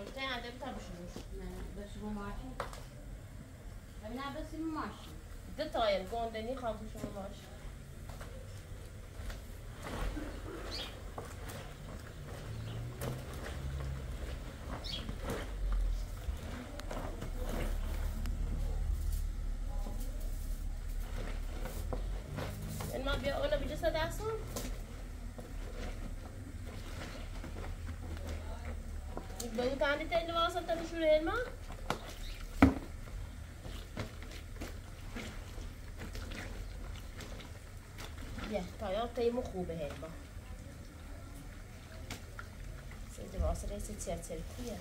وبتاع ده بتاع بس مو ماشي بنلعب بس مو ماشي ده طاير جوندني خالص مو ماشي تیمو خوبه هلما سید واسره سید سرکیه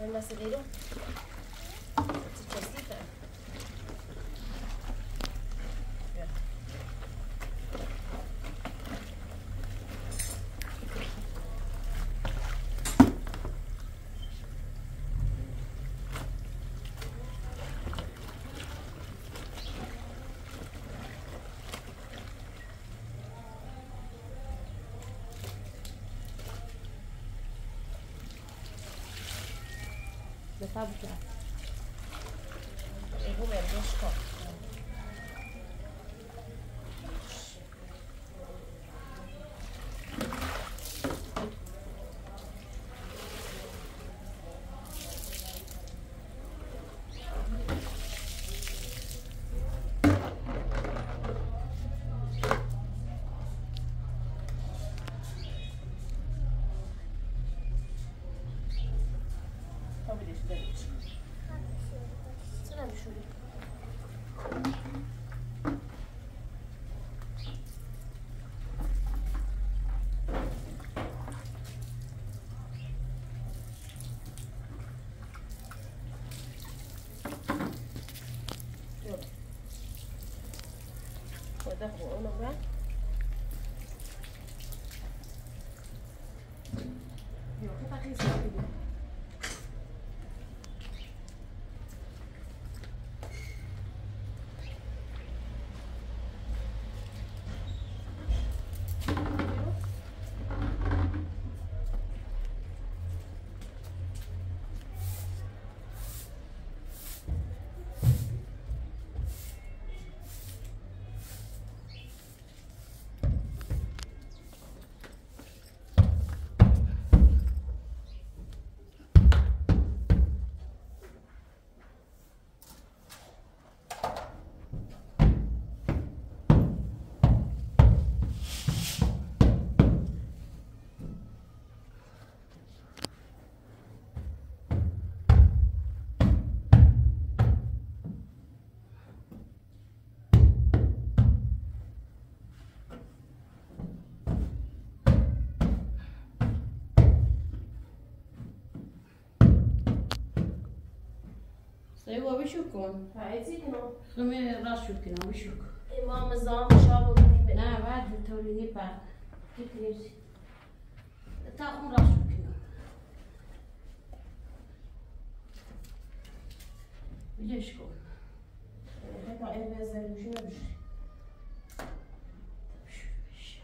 هلما سیدو سید چسیفه Tá bom, eu vou ver, deixa eu ver. ده هو انا بقى طيب وبشوكون فعيتينو خمي راشوكين وبشوك امام الزام شابو مني لا بعد توليني بعد تكنيسي تاخذ راشوكين بيشكون هذا ايفاز المشينا بشي بشي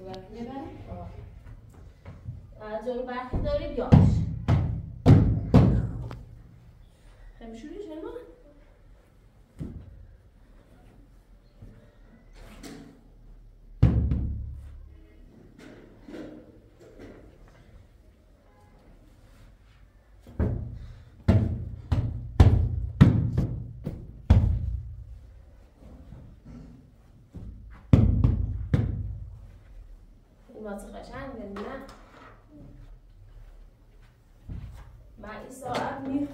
وقتنا بقى عايزه بقى دوري بياش شو ليش هالما؟ ما تخش عندنا مع إسراء أبني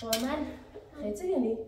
Normal. Geht's dir nicht?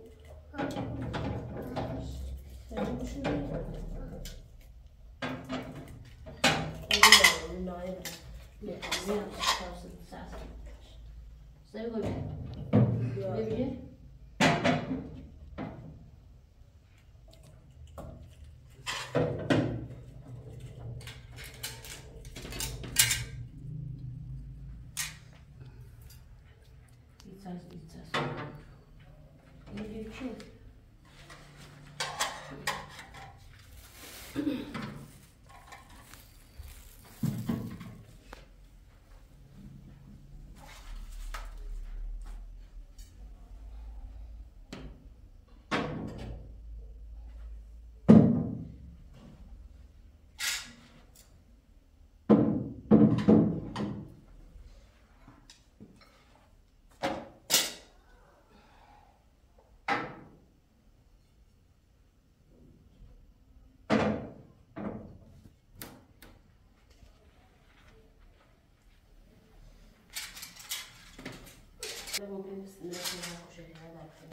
ممكن نستنى فيها وشيء هذا الحين.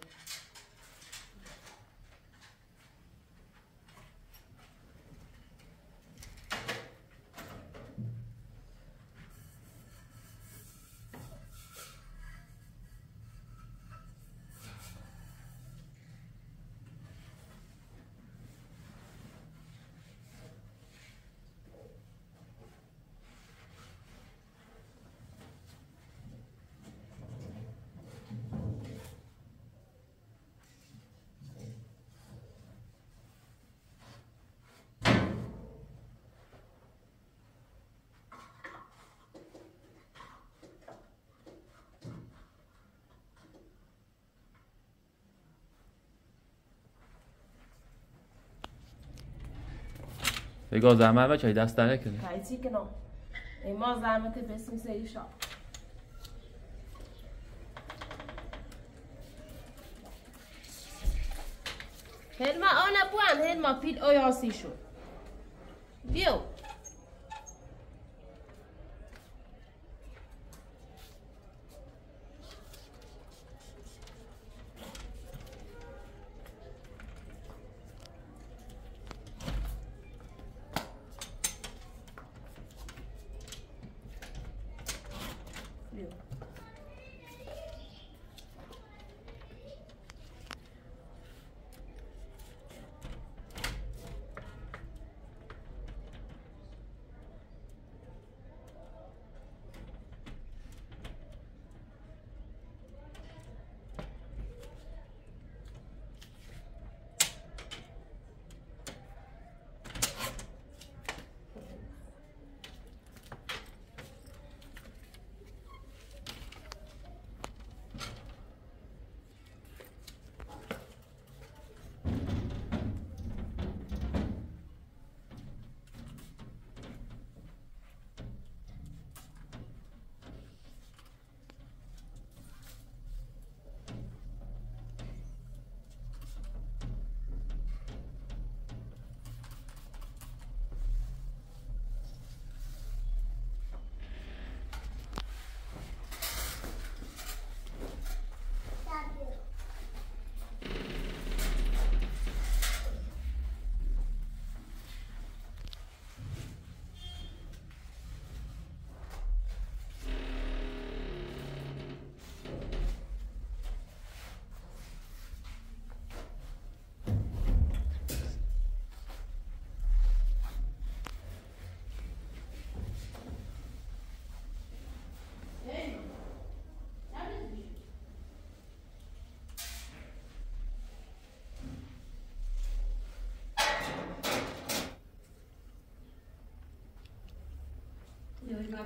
بگاه زحمت بچه دست در نکنه تایچی کنم ما زحمت بسیم سری شا هرما آنه بوان هرما پیل آیاسی شو بیو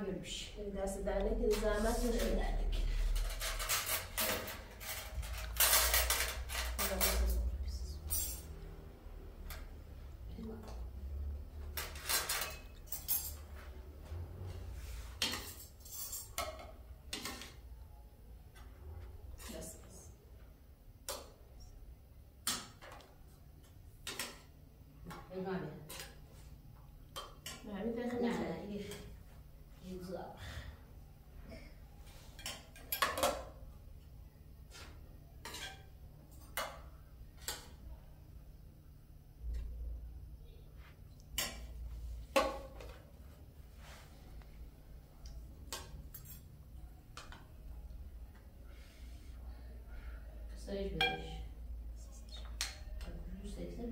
görmüş. Dersi dernek zahmet verdik. sayı 5. 980.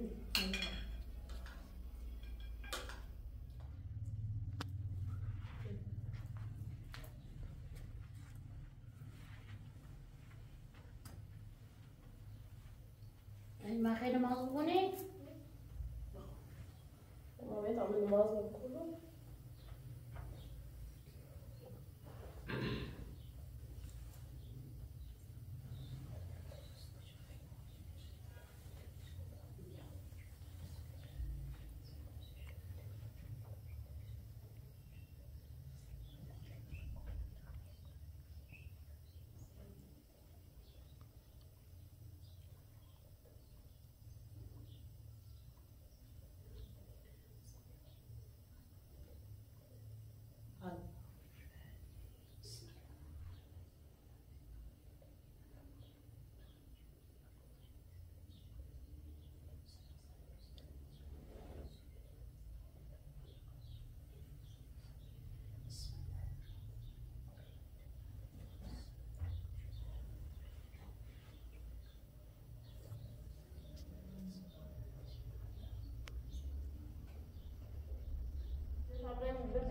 این ما خیلی نماز بخونی؟ ما باید همه نماز بخونیم.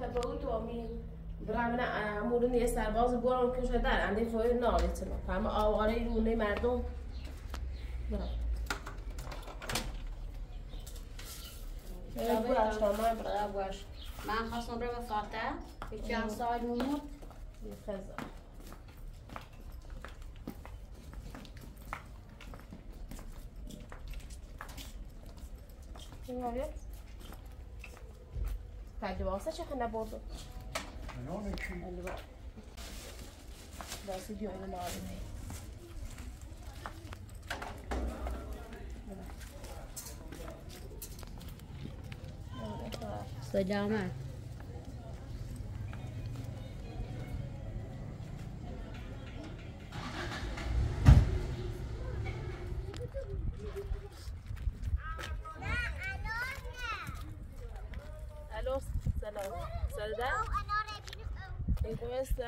تباوت و می برای من امروز یه سرباز برام کشته در اندی فای نالیت نم فهم آواره رونه مردم برام. باش نمای برای باش من خواستم برای فاته بیشتر سال نمود میخزم. چیکاره؟ تعلباسه چه خنده بودو؟ منو نکی. دستی دیو این نارنجی. سلامت.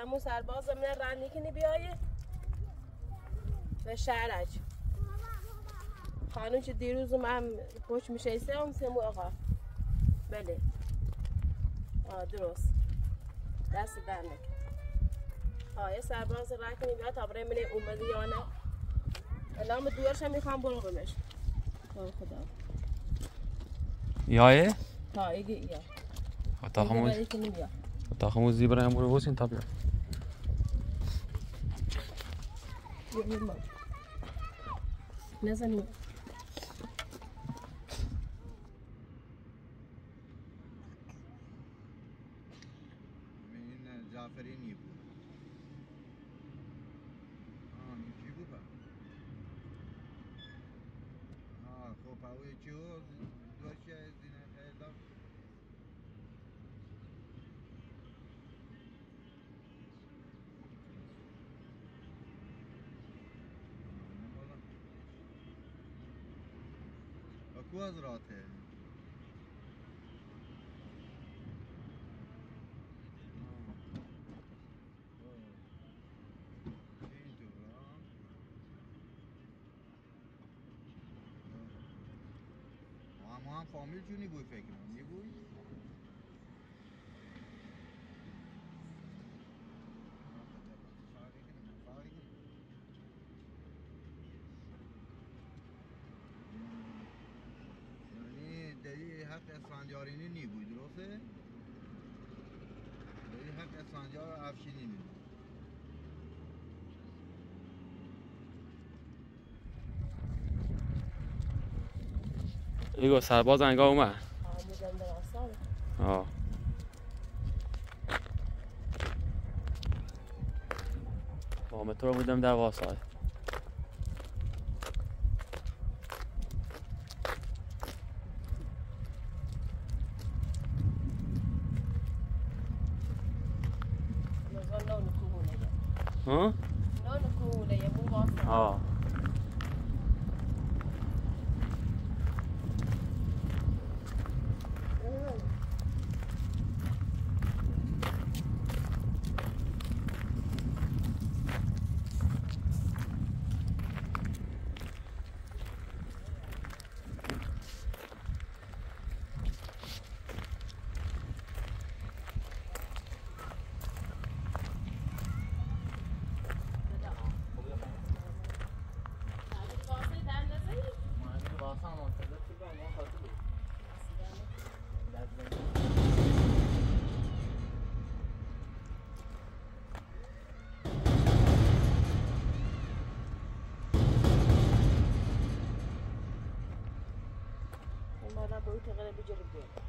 مو سرباز من رنده کنی بیایه به شهرک خانون چه دیروز من پوش میشه ایسه هم سمو آقا بله درست دست در نکن یه سرباز رنده کنی بیایه تا برای منه اومده یا نه الان به دویرش هم میخوام برو بمش خدا یایه؟ تا ایگه ایه اتاقمون اتاقمون زیبره هم برو بسین تا بیار نزنیم این جعفری نیه بود این چی بود خب اوی چی بود دوشی از این خیلی کوز راته ما هم فامیل جونی بود فکر کنم یه بود اسفندیارینی نی بود درسته؟ دایی حق اسفندیار افشینی نی بود ایگو سرباز انگاه اومد آمودم در آسان آه با مترو بودم در واسه onlardan boyu təqərə becərim deyəm.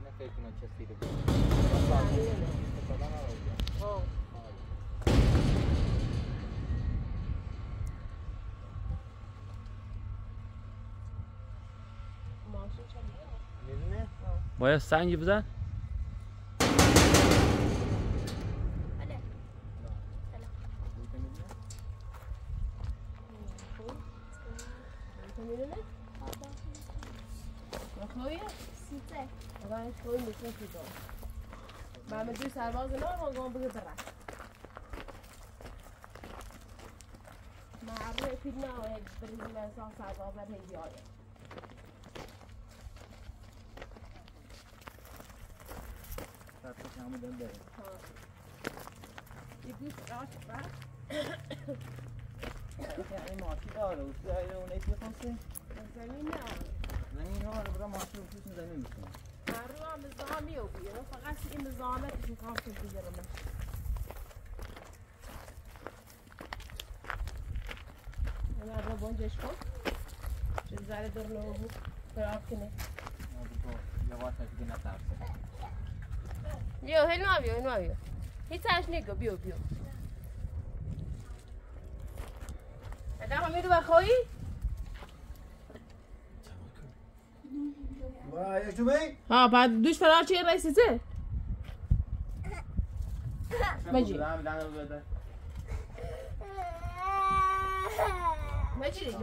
Nə fərqinə kəsidir bu? Qadan alacaq. Ha. Masum çəmdir. Nədinə? Baya sən gibi de. من به دوی سرباز نار مانگام بگه برن معبره پید نه آید برزیل انسان سرباز بر هیدی آید سرکش همون دن برن یه بیس راش بر یعنی ماشی داره اوز داره اونه ایتی خواستیم زمین نه آره زمین ها آره برای ماشی رو توشون زمین میشونم روام نظامی و بیرون فقط این نظامت این کامپیوتر بیرونه. من رو بونجش کن. چند زاره در لوحو خراب کنه. یا واسه چی نترسه. یو هنومیو. هیچ اش نیگو بیو. ادامه میدو بخوی. ها بعد دوش فرار چه رئیسیزه؟ مجی مجی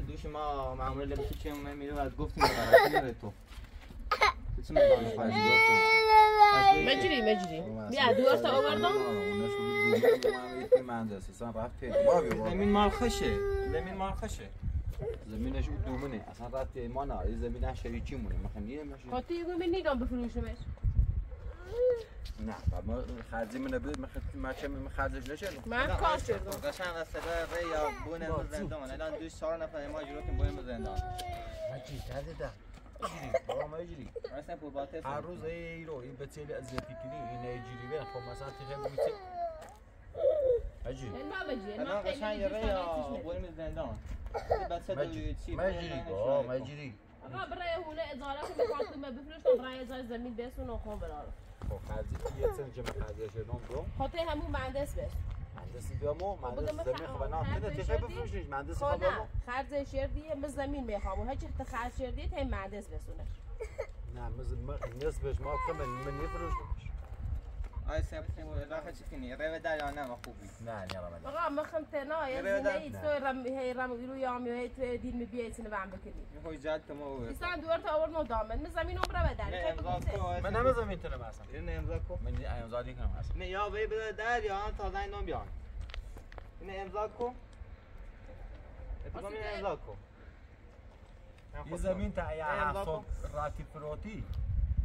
دوش ما معموله لبسی چه اونه میرو از گفتیم برای تو مجری بیا دوار تا آوردم زمین مال خشه زمینش اون دومنه اصلا رات مانا این زمینه شریکی مونه مخنیه میشه خاطر یگو من نگم بفروشمش نه ما خرجی منو بده من چه من خرجش نشه من کار کردم قشنگ از صدا یا بون زندان الان 2 نفر ما جورتون بون زندان چی کرده با ما اجری مثلا پوبات هر روز ایرو این بتل از فکری این اجری به خب مثلا تقریبا میشه اجری ما قشنگ یا بون زندان مجری با مجری. آقا برای هونه اداره میکنم بفروشم برای ازای زمین بیست و نخون برارم. خب خرجی یه سر جمع خرجی شدم برم. خاطر همون مهندس بیش. مهندسی بیامو مهندس زمین خوب نه. نه تیشه بفروشیش مهندس خوب نه. خرجی شدیه مز زمین میخوام. هرچی تا خرج شدیه تیم مهندس بیسونه. نه مز نسبش ما کم من نفروشمش. آی سبت نمود راه چیکنی راه داری آن هم خوبی نه نیارم داری آقا مخمت نای زنی توی رم هی رم ویلو یامی هی توی دیم بیایت نبام بکنی میخوای جات کم او استان دوباره تاور ندامن مزامین امر بداری من هم مزامین تر میشم این امضا کو من امضا دیگه میشم نه یا وی بده داری آن تازه این نمیان این امضا کو اتفاقا من امضا کو این زمین تایه صب راتی پروتی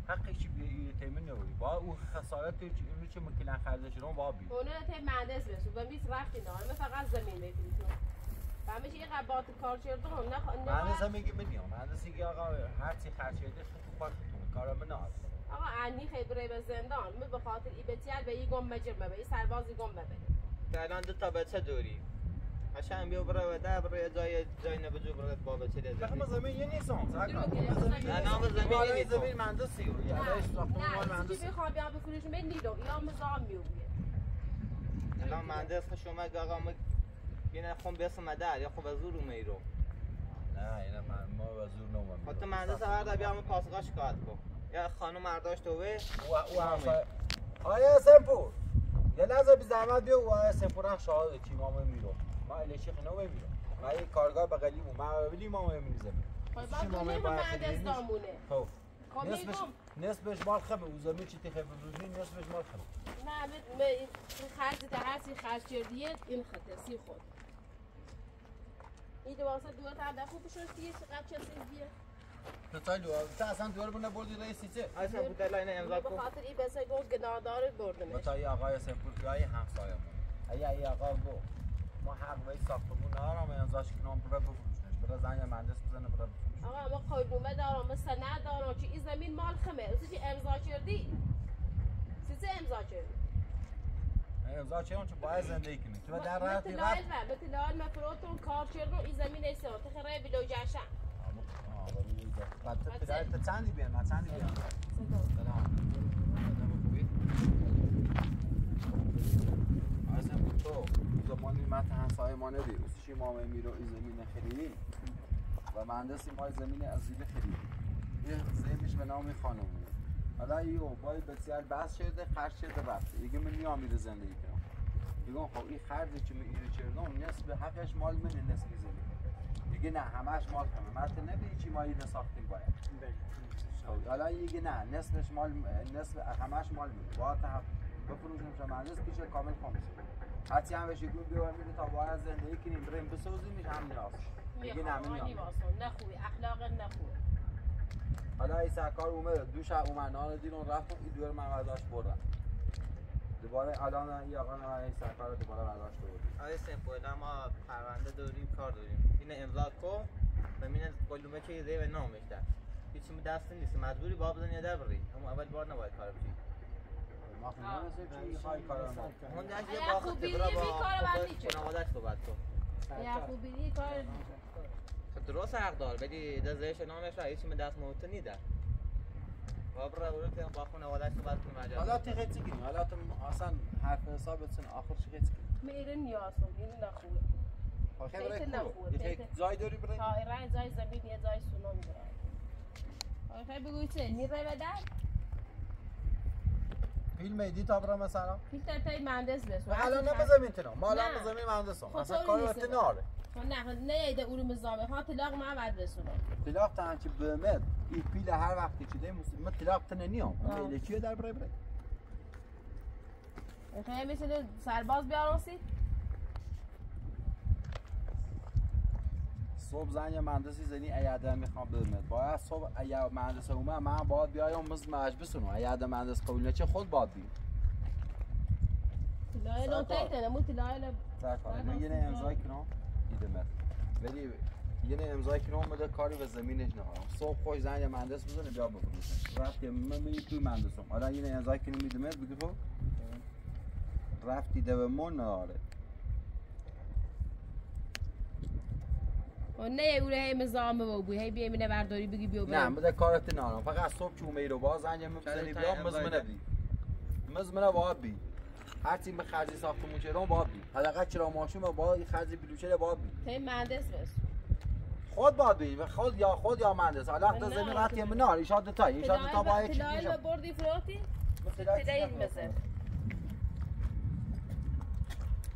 حقیقی بیایی تیمی نوری با او خسارت اینو چه ممکنه خرجش رو با بی. اونو تیم مهندس بسو و میز وقتی نداره من فقط زمین میفروشم. فهمیدی یه قباط کار کردم نه مهندس میگه من میام مهندس میگه آقا هر چی خرج شده تو پارتتون کارا من ناز. آقا عنی خبره به زندان من به خاطر ایبتیار به یه گم مجرم به یه سربازی گم بده. الان دو تا بچه داری. عشان بیا برای دار برای جای نبودو برای بابا چیله. ما زمین یه نیستم. نام زمین نیست. زمین مهندسی. نه. چی میخوام بیام بکوشم من نیدم. یا مزام میویم. الان مهندس شما گاگا ما یه نخون بیسم مدار یا خو بزرگ میرو. نه یه نم ما بزرگ نمیم. حتی مهندس هر دبیام پاسگاش کات کو. یا خانم مرداش توی. آیا سپور؟ یه لحظه بیزامد بیو آیا سپوران شاهد کیمام میرو. ما الاشی خنوا ببینم. ما یک کارگاه بغلیم و ما ببینیم ما می‌بینیم زمین. خب ما می‌بینیم مهندس دامونه. خب. نسبش مال خب و زمین چی تخفیف روزی نسبش مال خب. نه من خرج دهاتی خرج کردیت این خداسی خود. این دوست دوست هم دفعه پشتیه چقدر چه سیزیه. نتایج تازه دوباره من بودی رئیسیه. ایشان بوده لاین امضا کرد. بخاطر این بسیار گناهدار بودم. نتایج آقای سپورگاهی همسایه ما. ای آقای بو. ما حق وای ساختمون ندارم امضاش کنم برای بفروشنش برای زنگ مهندس بزنه برای بفروشنش آقا ما قیمومه دارم سند دارم چی این زمین مال خمه تو چی امضا کردی چی امضا کردی امضا کردم چه باید زندگی کنی تو در راه دیگه بتلال مفروتون کار آبشیرگو ایزمی نیست و تخرای بلو جاشن. آبادی نیست. بعد تاندی بیام، تاندی بیام. سلام. ازم تو زمانی متهنسای ما ندی، ازشی ما میرو ایزمی نخریدیم و مهندسی ما زمین ازیل خریدیم. یه زمینش به نام خانم. حالا یه اوبای بسیار بس شده، خرج شده رفته. یکی من نیام میره زندگی کنم. میگم خب این خرجی که من اینو کردم نصف حقش مال من نصف زمین. دیگه نه همش مال من. مثلا نمیدی چی ما اینو ساختیم باید. حالا یکی نه نصفش مال نصف همش مال من. باعث هم بفروشیم شما مهندس پیش کامل کامل. حتی هم بشه گفت بیایم بریم تا باید زندگی کنیم، بریم بسازیمش هم نیاز. دیگه نمی‌نیم. نخوی اخلاق نخوی. حالا این سرکار اومد دوش اومد نان دیرون رفت این دور من برداشت بردن دوباره الان این آقا این سرکار رو دوباره برداشت بردیم آقای سمپویلا ما پرونده داریم کار داریم این امضا کن و این قلومه که ریو نامش دست هیچی دست نیست مجبوری با بزن یا در بریم اما اول بار نباید کار بشید ما خونه نمیسه چون این خواهی کار رو نمید درست حق دار ولی دزدش نامش را هیچی به دست موت نیده وابر رو تیم با خانواده‌اش صحبت کنیم حالا تقیت کنیم حالا تو اصلا حرف حسابتون آخر شقیت کنیم میرن نیاسون این نخوه آخه برای کو جای داری برای تایران جای زمین یه جای سونم برای آخه بگو چه نیره بده فیلم ایدی تا برای مثلا فیلم تای مهندس بس حالا نه بزمین تنو مالا بزمین مهندسم اصلا کارو تناره نه نیده اولم زامه ها تلاق ما بعد رسونا تلاق تا چی بمد این پیل هر وقتی چیده مسلمت تلاق تن نیام ولی چیه در برای برای خیلی مثل سرباز بیاروسی صبح زنگ مهندسی زنی ایاده میخوام بمد باید صبح ایا مهندس اومد من باید بیایم بس ماش بسونو ایاده مهندس قبول نشه خود باید بیم تلاق تایتن مو تلاق سرکار من یه امضا کنم دیدم ولی یعنی امضا کنم بده کاری به زمینش نهارم صبح خوش زنگ مهندس بزنه بیا بفروشم رفت من میگم تو مهندسم حالا یعنی امضا کنم میدم بگی خب رفتی دومون نداره اون نه اون امضا مو بو هی بیمینه برداری بگی بیا نه بده کارت نهارم فقط صبح که میرو باز زنگ میزنی بیا مزمنه بابی هر تیم به خرجی ساختمون چرا باید بید حداقل چرا ماشون با این خرجی بلوچه باید بید تا این مهندس بس خود باید بید خود یا مهندس حالا تا زمین قطعی منار ایشاد دتایی ایشاد دتا باید چی میشم تدایل بردی فراتی؟ تدایل مثل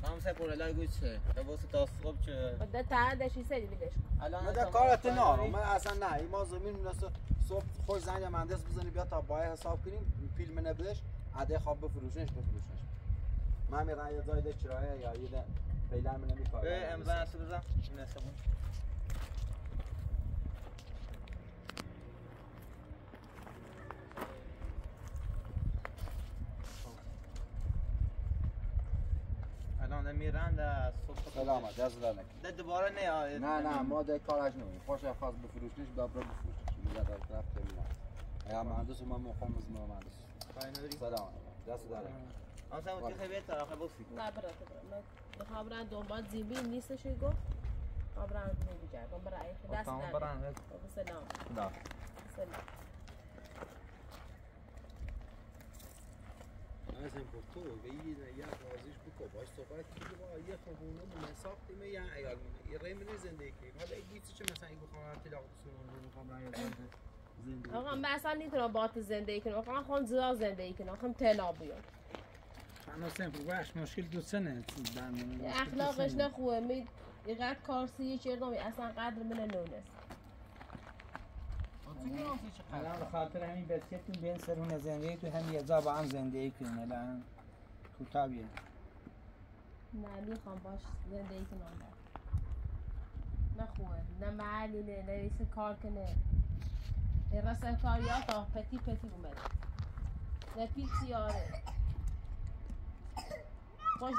هم سپورلای گوشه بوست تاسخب چه؟ ده تا دشی سری بیدش کن مده کارت نارم من اصلا نه ما زمین صبح خوش زنگ مهندس بزنی بیا تا باید حساب کنیم فیلم نبدش عده خواب بفروشنش من میرم یه جای چرایه یا یه فعلا من نمی‌کارم امضا نصب بزن نصب الان میرن ده صبح سلامت دست در نکن ده دوباره نه نه ما ده کارش نمی‌کنیم خوش خاص بفروشنش بابا بفروشنش میاد از طرف تمام یا مهندس من مقام از مهندس سلام دست در نکن آسان وقتی خیلی بهتر آخه بوسی نه برات من خبران دنبال زیبی نیستش ایگو خبران نمیگه من برای دست دارم سلام سلام از این پرتو ویی یا قاضیش بکو باش صحبت کنیم با یه خونمون مسافتیم یا عیال من ریم زندگی کنیم حالا گیتی چه مثلا ایگو خبران تلاق سرون رو میخوام راه زندگی آقا من اصلا نمیتونم باهات زندگی کنم آقا خون زیاد زندگی کنم آقا تلا بیام انا سمپوش مشکل دو سنه اخلاقش نخوه می اینقدر کارسی چردم اصلا قدر من نونست الان به خاطر همین بسیتون بین سرون زندگی تو هم یزا با هم زندگی کنیم الان تو طبیعه نه میخوام باش زندگی کنم نخوه نه معلینه نه ایسه کار کنه این رسم کاریاتا پتی اومده نه پیچیاره وجدی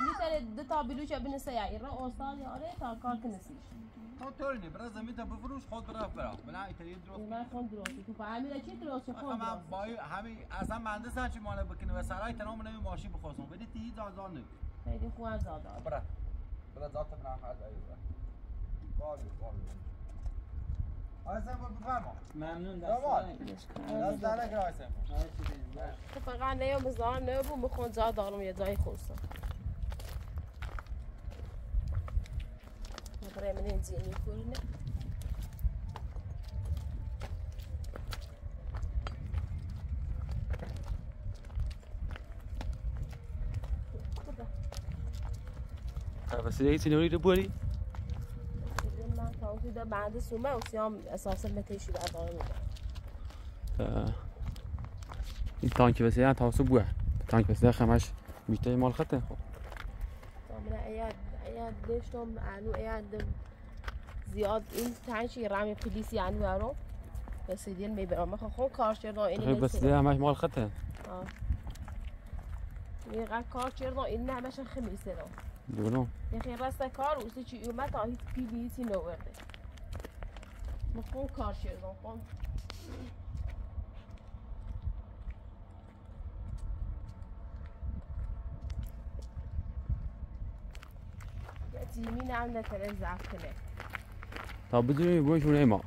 تر دتا بلوچه بین سیاری را استاد یاره تا کار کنسیش تو ترنی برای زمین تا بفروش خود برای من ایتالیایی درست من خود درست تو فهمیدی چی درست خود من با همین اصلا مهندس هرچی مال بکنه و سرای تنام نمی ماشین بخواسم بدی تی زادان خیلی خوب زادان برای ذات برای خرج ایران ممنون تو فقط نیا بزار نیا بو مخون جا دارم یه جای خوشم برای من این زینی کنه وسیله سینوری رو بوری؟ من تاوسی ده بعد سومه اوسیام اساسا متیشی بعدان میدم. این تانکی وسیله تاوسو بوه. تانکی وسیله خمش میته مال خطه خب. من ایاد داشتم انو ایاد زیاد این تانکی رمی پلیسی انو رو وسیله میبرم خب خون کارشردا این بس ده همش مال خطه. اه. میگه کارشردا این همش خمیسه رو. بله. یکی راست کار اوستی چی اومد تا هیچ پیلیتی نورده. مخون کار شدم خون. یتیمی نام نتره زعف کنه. تا بدونی باید شونه ما.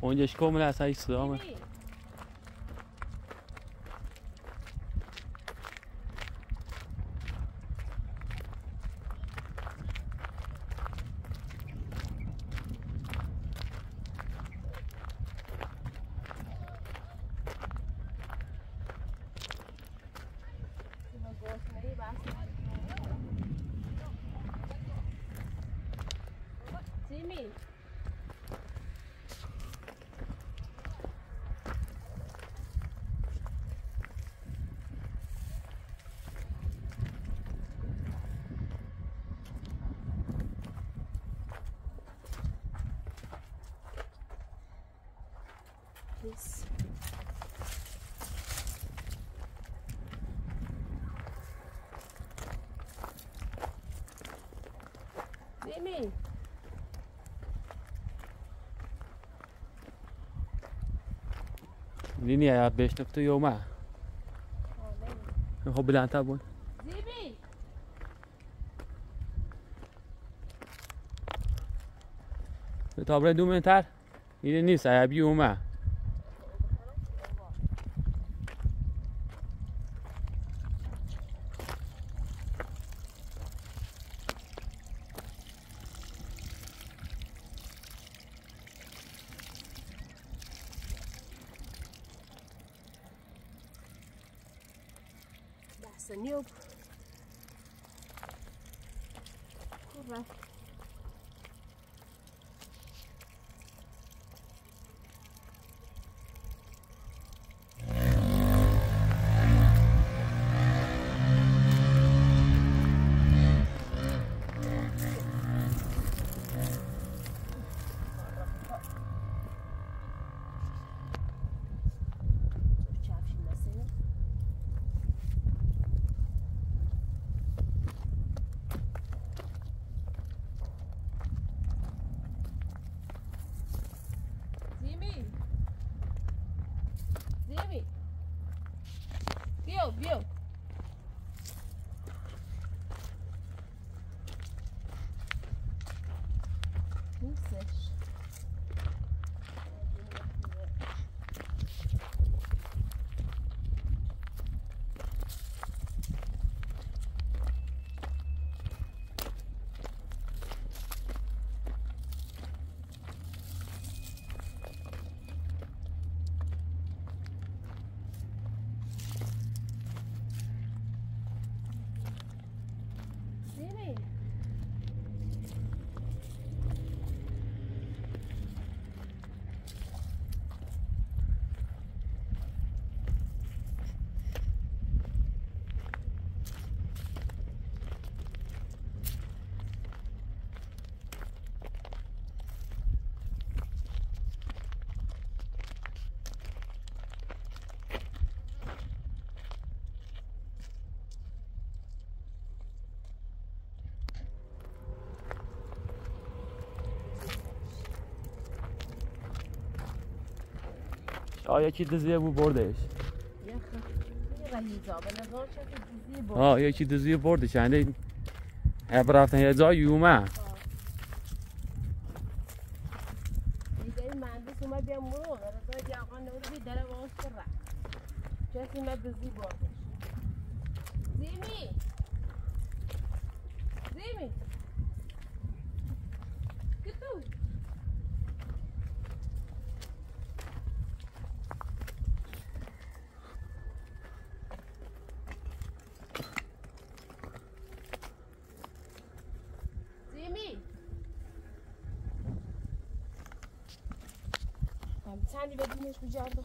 اونجا شکومله از هایی صدامه Jimmy. Lini ya beş nokta yoma. Ho bilen tabun. Jimmy. Tabre dumen tar. Yine nis ayabi yoma. Yok. Kurban. یکی دزیه بو بردش. یکی دزیه برده چنده رفتن یه جایی اومد. دیگه مهندس اومد بیا مرو رضا دی آقا نوری دل واس کرد. چه سمت دزی بردش. زیمی. زیمی. Sen de bedeni hiç bucardım.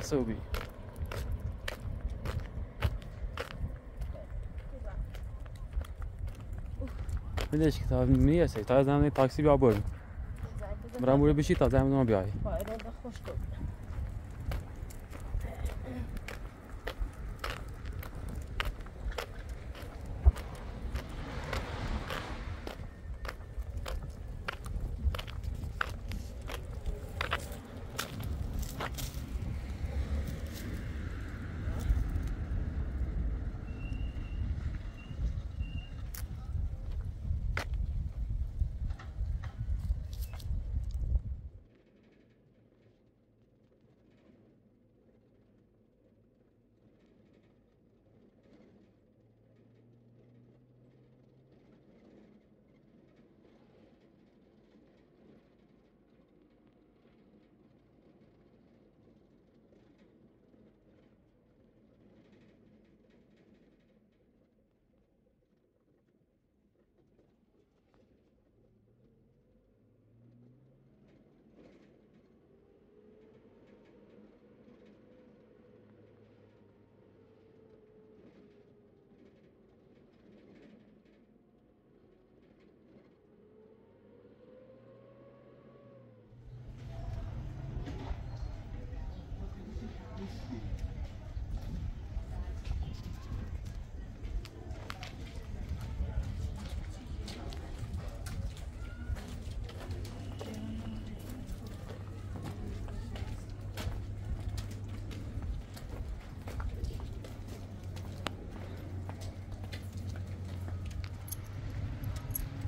Asobi. میدش که تا میرسی تا زمانی تاکسی بیا بریم. برام برو بشی تا زمانی ما بیای. با اراده خوش تو.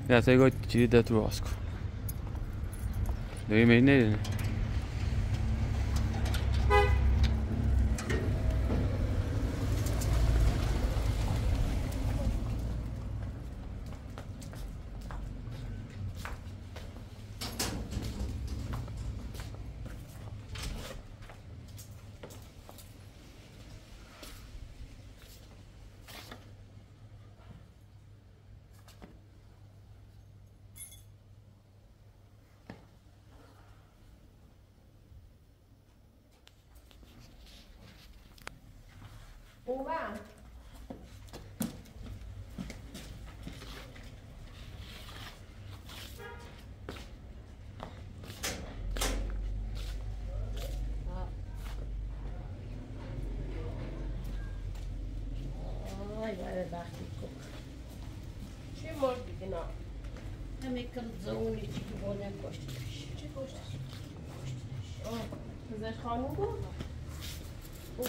Yeah, so you got to that Rosk. Do you mean it? Oba! Ai, waar dacht ik ook. Ze wordt ik nou. En ik kan zo niet gewoon een kosten. Ze kost. Oh, is dat gewoon goed? Oh.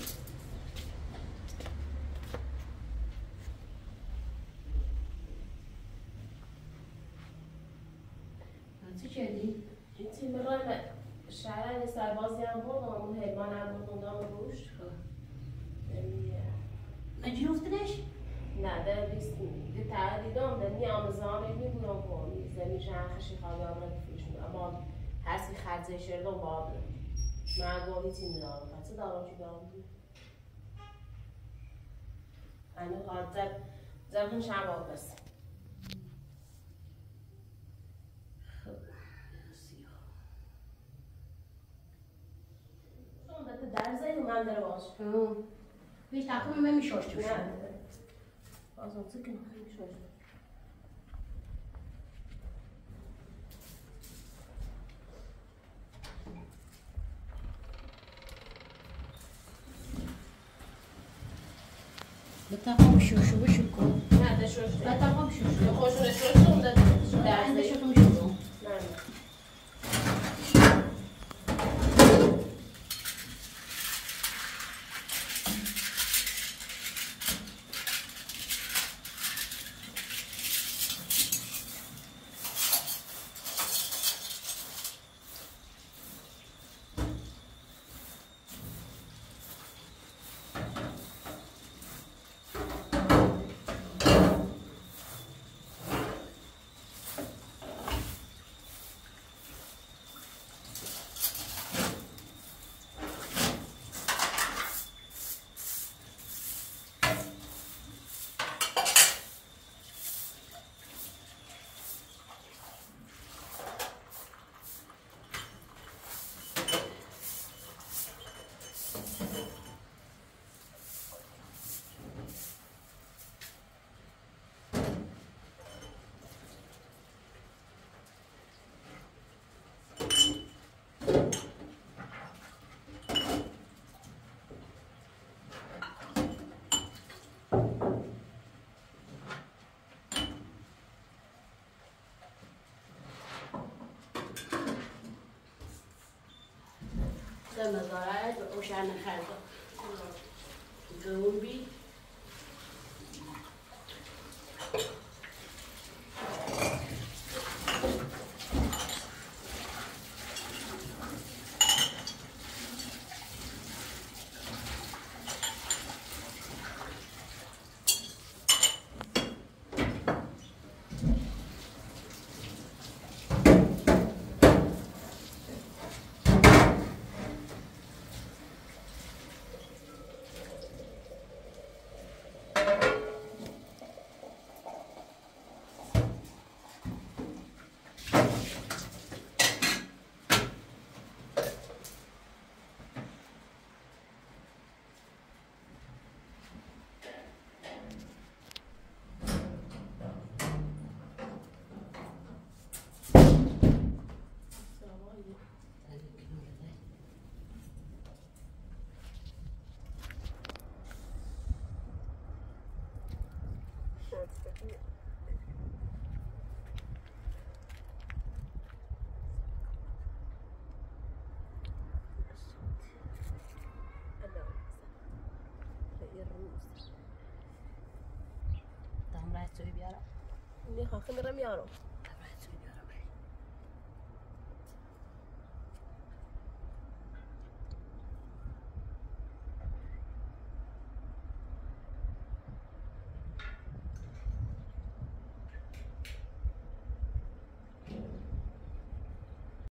هستی خرزه شرده و بابره من گاهی تیمی دارم خرزه دارم چی دارم اینو خرزه زرخون شم باید بسیم خب سیخ چون بطه در زیر من در باش بیش تقویم من میشاشتیم شد بازم سکنم میشاشتیم بتاقم شوشو وشوكو لا ده شوشو بتاقم شوشو يخوشو لشوشو وده ده شوشو مشوشو مزارعات وشان خالد جنوبي Tamam, ben söyleyeyim ya. اللي خا خنرم يارو.